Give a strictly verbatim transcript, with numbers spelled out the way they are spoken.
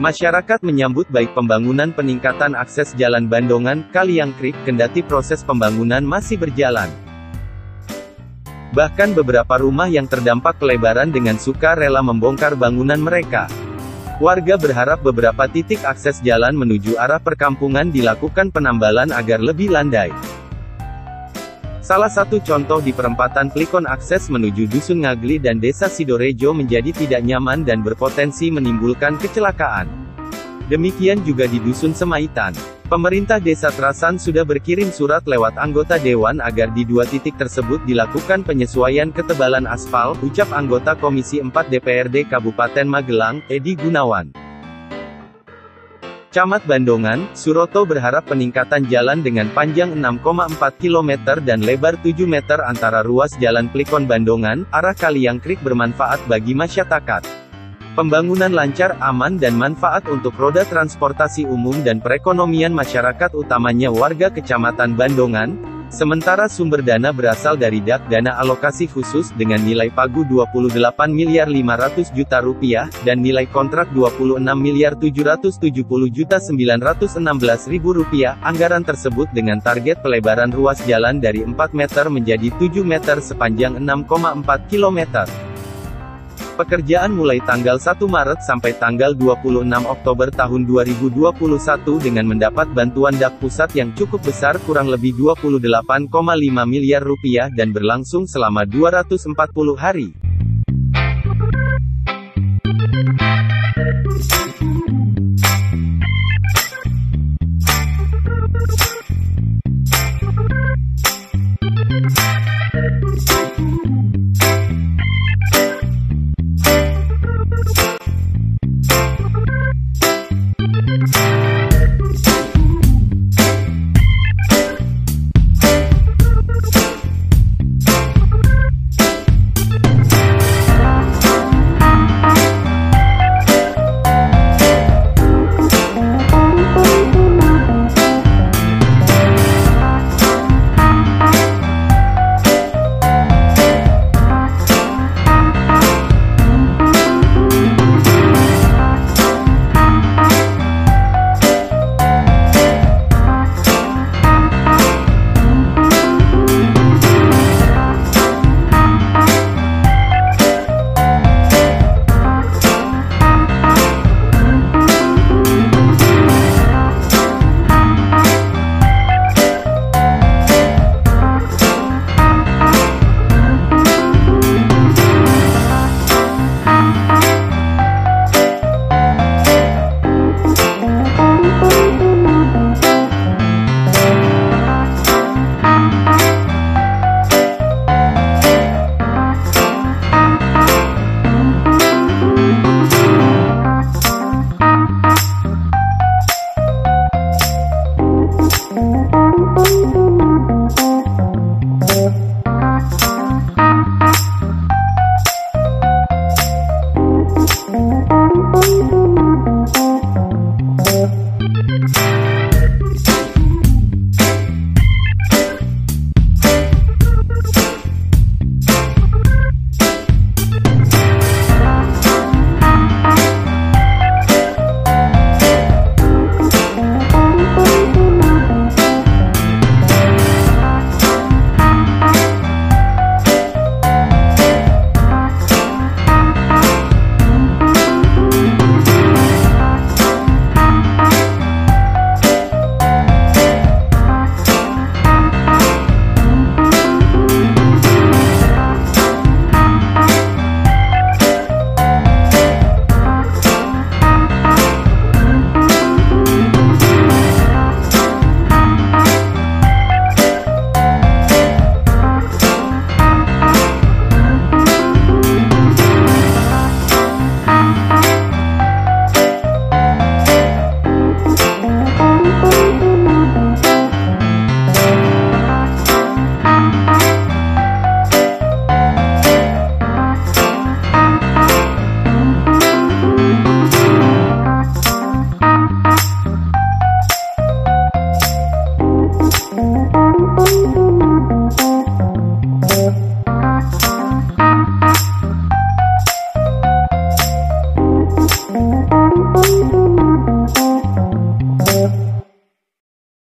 Masyarakat menyambut baik pembangunan peningkatan akses jalan Bandongan, Kaliangkrik, kendati proses pembangunan masih berjalan. Bahkan beberapa rumah yang terdampak pelebaran dengan suka rela membongkar bangunan mereka. Warga berharap beberapa titik akses jalan menuju arah perkampungan dilakukan penambalan agar lebih landai. Salah satu contoh di perempatan Plikon, akses menuju Dusun Ngaglik dan Desa Sidorejo menjadi tidak nyaman dan berpotensi menimbulkan kecelakaan. Demikian juga di Dusun Semaitan. Pemerintah Desa Trasan sudah berkirim surat lewat anggota Dewan agar di dua titik tersebut dilakukan penyesuaian ketebalan aspal, ucap anggota Komisi empat D P R D Kabupaten Magelang, Edi Gunawan. Camat Bandongan, Suroto berharap peningkatan jalan dengan panjang enam koma empat kilometer dan lebar tujuh meter antara ruas jalan Plikon Bandongan, arah Kaliangkrik bermanfaat bagi masyarakat. Pembangunan lancar, aman dan manfaat untuk roda transportasi umum dan perekonomian masyarakat, utamanya warga Kecamatan Bandongan. Sementara sumber dana berasal dari D A K, dana alokasi khusus dengan nilai pagu dua puluh delapan miliar lima ratus juta rupiah, dan nilai kontrak dua puluh enam miliar tujuh ratus tujuh puluh juta sembilan ratus enam belas ribu rupiah. Anggaran tersebut dengan target pelebaran ruas jalan dari empat meter menjadi tujuh meter sepanjang enam koma empat kilometer. Pekerjaan mulai tanggal satu Maret sampai tanggal dua puluh enam Oktober tahun dua ribu dua puluh satu dengan mendapat bantuan D A K pusat yang cukup besar, kurang lebih dua puluh delapan koma lima miliar rupiah, dan berlangsung selama dua ratus empat puluh hari.